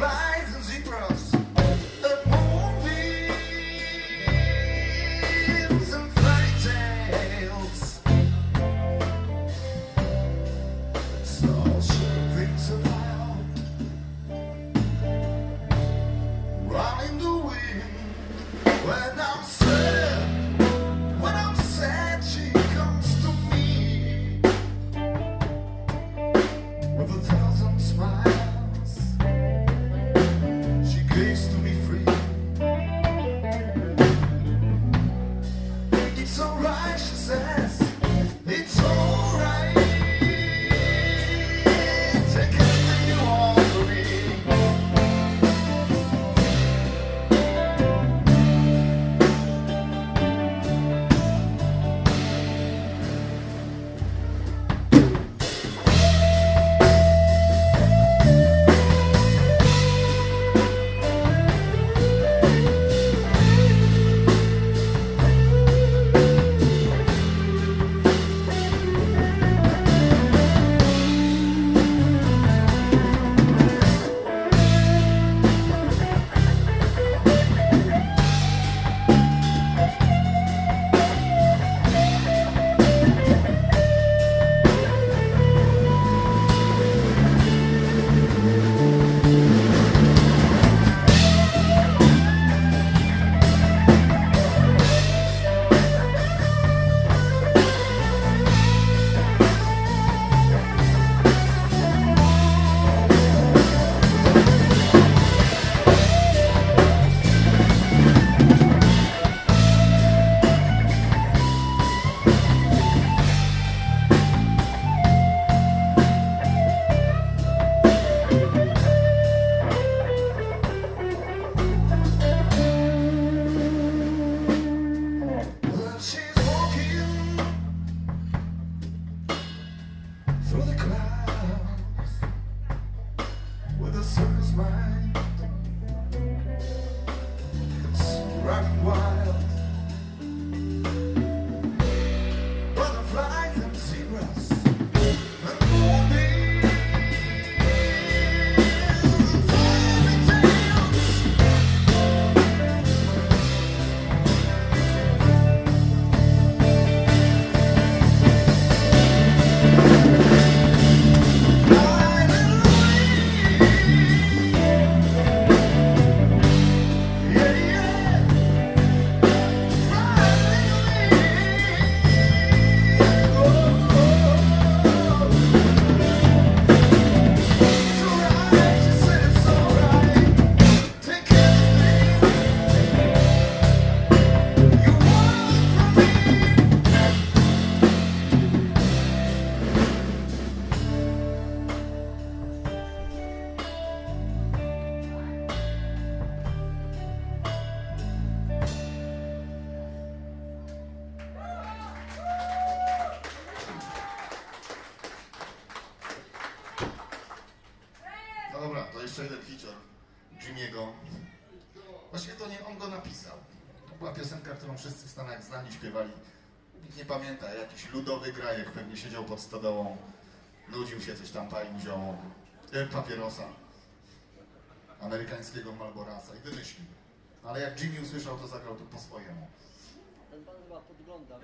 flies and zebras. Jeszcze jeden feature Jimmy'ego. Właściwie to nie on go napisał. To była piosenka, którą wszyscy w Stanach znali, śpiewali. Nikt nie pamięta, jakiś ludowy grajek pewnie siedział pod stodołą, nudził się, coś tam palił zioło, papierosa amerykańskiego Marlborasa i wymyślił. Ale jak Jimmy usłyszał, to zagrał to po swojemu. Ten pan chyba podgląda,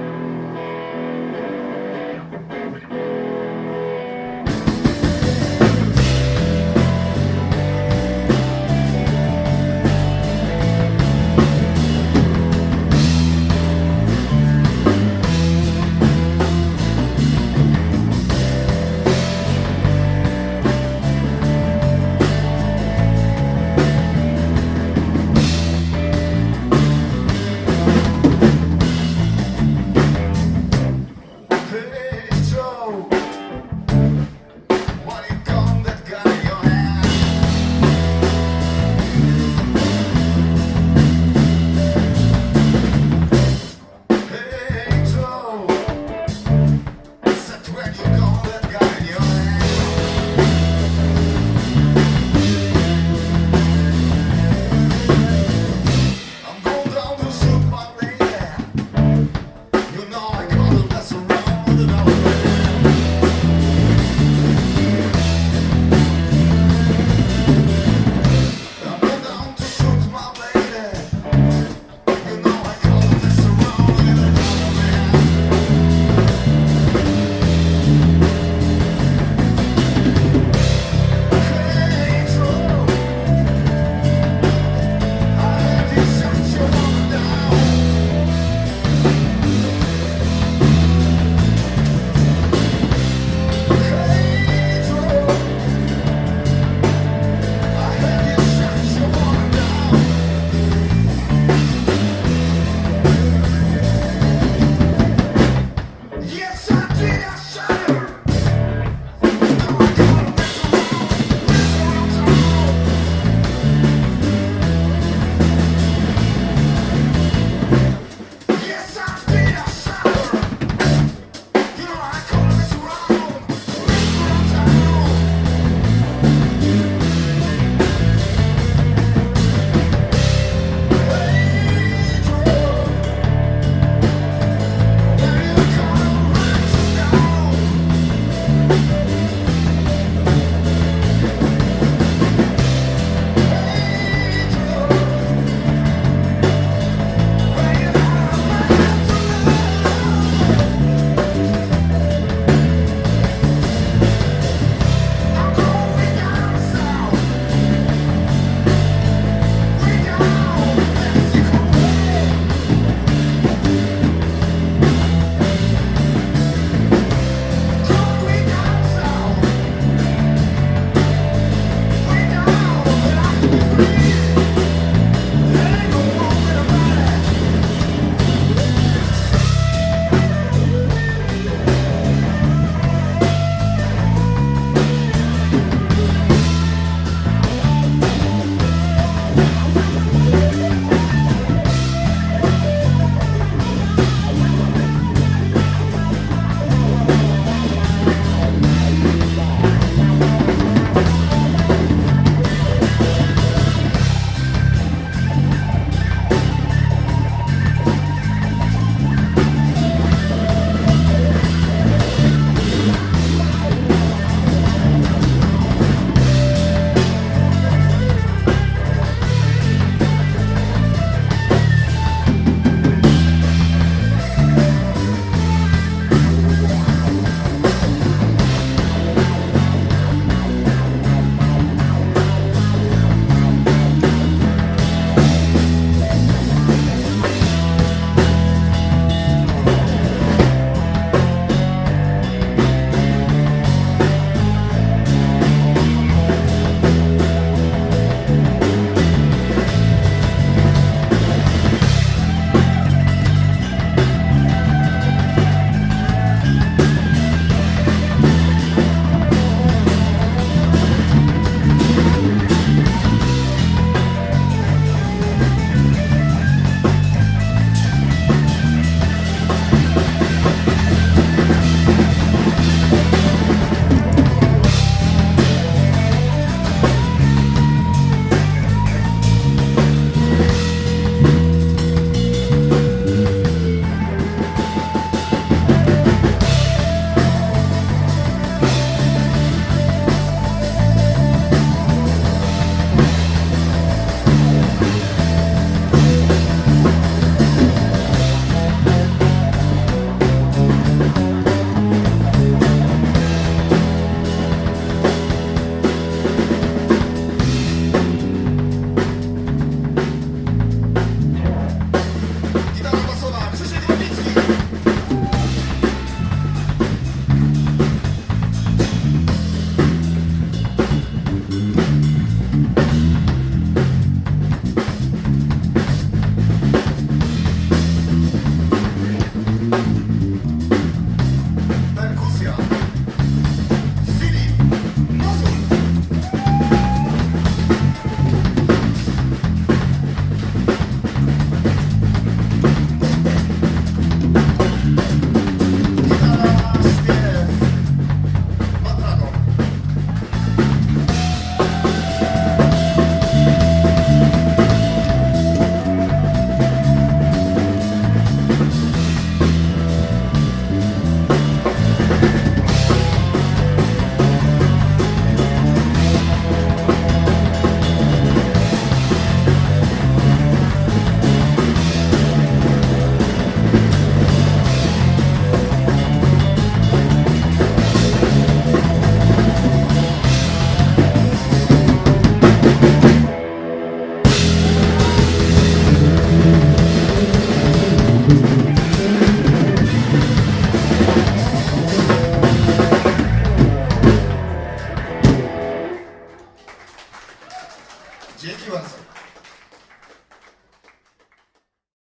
wiesz?